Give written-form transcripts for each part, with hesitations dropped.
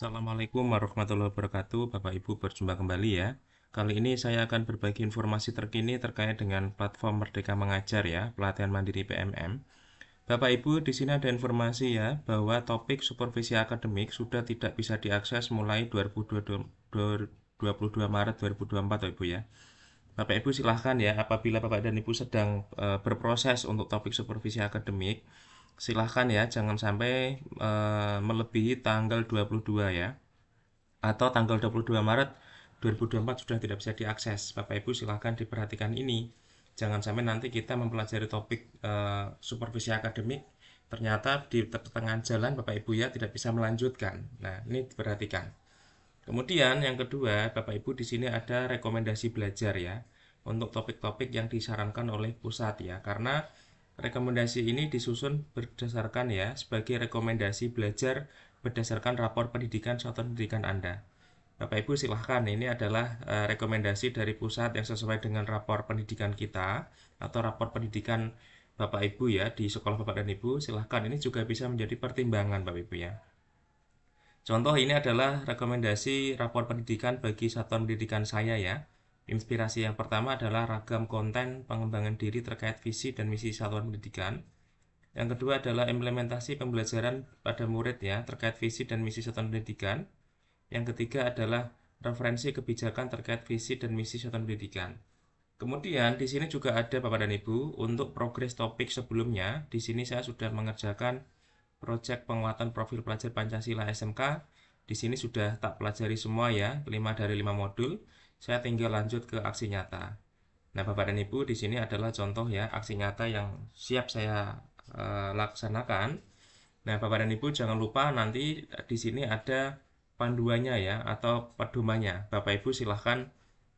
Assalamualaikum warahmatullahi wabarakatuh, Bapak Ibu berjumpa kembali ya. Kali ini saya akan berbagi informasi terkini terkait dengan platform Merdeka Mengajar ya, pelatihan mandiri PMM. Bapak Ibu, di sini ada informasi ya, bahwa topik supervisi akademik sudah tidak bisa diakses mulai 22 Maret 2024 Bapak Ibu ya. Bapak Ibu silahkan ya, apabila Bapak dan Ibu sedang berproses untuk topik supervisi akademik, silahkan ya, jangan sampai melebihi tanggal 22 ya, atau tanggal 22 Maret 2024 sudah tidak bisa diakses. Bapak Ibu silahkan diperhatikan ini, jangan sampai nanti kita mempelajari topik supervisi akademik, ternyata di pertengahan jalan Bapak Ibu ya tidak bisa melanjutkan. Nah, ini diperhatikan. Kemudian yang kedua, Bapak Ibu di sini ada rekomendasi belajar ya, untuk topik-topik yang disarankan oleh pusat ya, karena rekomendasi ini disusun berdasarkan ya sebagai rekomendasi belajar berdasarkan rapor pendidikan satuan pendidikan Anda. Bapak Ibu silahkan, ini adalah rekomendasi dari pusat yang sesuai dengan rapor pendidikan kita atau rapor pendidikan Bapak Ibu ya di sekolah Bapak dan Ibu. Silahkan, ini juga bisa menjadi pertimbangan Bapak Ibu ya. Contoh, ini adalah rekomendasi rapor pendidikan bagi satuan pendidikan saya ya. Inspirasi yang pertama adalah ragam konten pengembangan diri terkait visi dan misi satuan pendidikan. Yang kedua adalah implementasi pembelajaran pada murid ya, terkait visi dan misi satuan pendidikan. Yang ketiga adalah referensi kebijakan terkait visi dan misi satuan pendidikan. Kemudian di sini juga ada Bapak dan Ibu untuk progres topik sebelumnya. Di sini saya sudah mengerjakan proyek penguatan profil pelajar Pancasila SMK. Di sini sudah tak pelajari semua ya, 5 dari 5 modul. Saya tinggal lanjut ke aksi nyata. Nah, Bapak dan Ibu, di sini adalah contoh ya, aksi nyata yang siap saya laksanakan. Nah, Bapak dan Ibu, jangan lupa nanti di sini ada panduannya ya, atau pedomannya. Bapak Ibu silahkan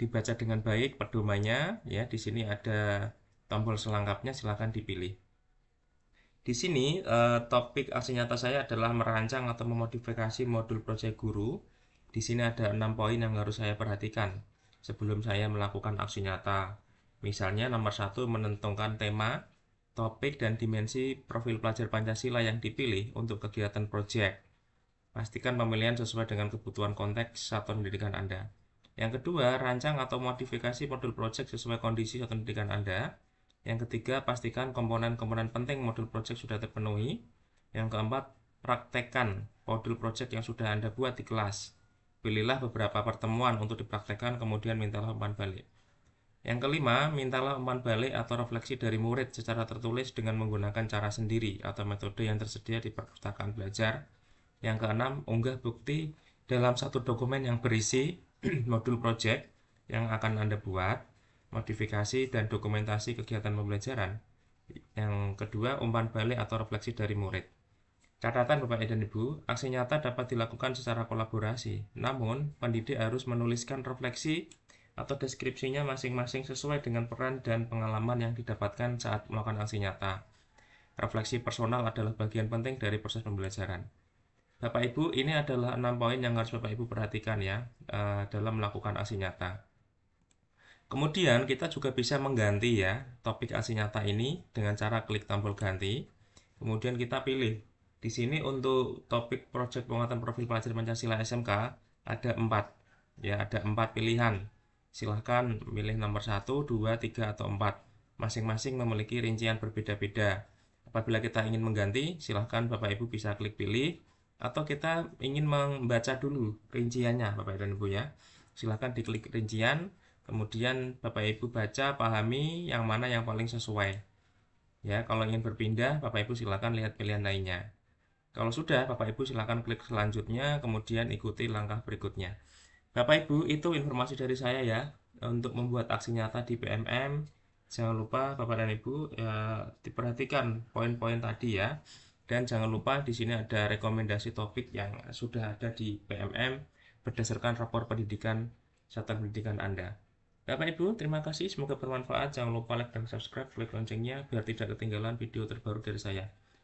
dibaca dengan baik pedomannya ya. Di sini ada tombol selengkapnya, silahkan dipilih. Di sini topik aksi nyata saya adalah merancang atau memodifikasi modul proyek guru. Di sini ada 6 poin yang harus saya perhatikan sebelum saya melakukan aksi nyata. Misalnya nomor 1, menentukan tema, topik, dan dimensi profil pelajar Pancasila yang dipilih untuk kegiatan proyek. Pastikan pemilihan sesuai dengan kebutuhan konteks satuan pendidikan Anda. Yang kedua, rancang atau modifikasi modul proyek sesuai kondisi satuan pendidikan Anda. Yang ketiga, pastikan komponen-komponen penting modul proyek sudah terpenuhi. Yang keempat, praktekkan modul proyek yang sudah Anda buat di kelas. Pilihlah beberapa pertemuan untuk dipraktekkan, kemudian mintalah umpan balik. Yang kelima, mintalah umpan balik atau refleksi dari murid secara tertulis dengan menggunakan cara sendiri atau metode yang tersedia di perpustakaan belajar. Yang keenam, unggah bukti dalam satu dokumen yang berisi modul proyek yang akan Anda buat, modifikasi dan dokumentasi kegiatan pembelajaran. Yang kedua, umpan balik atau refleksi dari murid. Catatan Bapak dan Ibu, aksi nyata dapat dilakukan secara kolaborasi, namun pendidik harus menuliskan refleksi atau deskripsinya masing-masing sesuai dengan peran dan pengalaman yang didapatkan saat melakukan aksi nyata. Refleksi personal adalah bagian penting dari proses pembelajaran. Bapak Ibu, ini adalah 6 poin yang harus Bapak Ibu perhatikan ya dalam melakukan aksi nyata. Kemudian kita juga bisa mengganti ya topik aksi nyata ini dengan cara klik tombol ganti. Kemudian kita pilih. Di sini untuk topik proyek penguatan profil pelajar Pancasila SMK ada 4 ya, ada 4 pilihan. Silahkan milih nomor 1, 2, 3, atau 4. Masing-masing memiliki rincian berbeda-beda. Apabila kita ingin mengganti, silahkan Bapak Ibu bisa klik pilih, atau kita ingin membaca dulu rinciannya Bapak dan Ibu ya. Silahkan diklik rincian, kemudian Bapak Ibu baca, pahami yang mana yang paling sesuai. Ya, kalau ingin berpindah, Bapak Ibu silahkan lihat pilihan lainnya. Kalau sudah, Bapak Ibu silahkan klik selanjutnya, kemudian ikuti langkah berikutnya. Bapak Ibu, itu informasi dari saya ya, untuk membuat aksi nyata di PMM. Jangan lupa Bapak dan Ibu, ya, diperhatikan poin-poin tadi ya. Dan jangan lupa di sini ada rekomendasi topik yang sudah ada di PMM berdasarkan rapor pendidikan satuan pendidikan Anda. Bapak Ibu, terima kasih. Semoga bermanfaat. Jangan lupa like dan subscribe, klik loncengnya biar tidak ketinggalan video terbaru dari saya.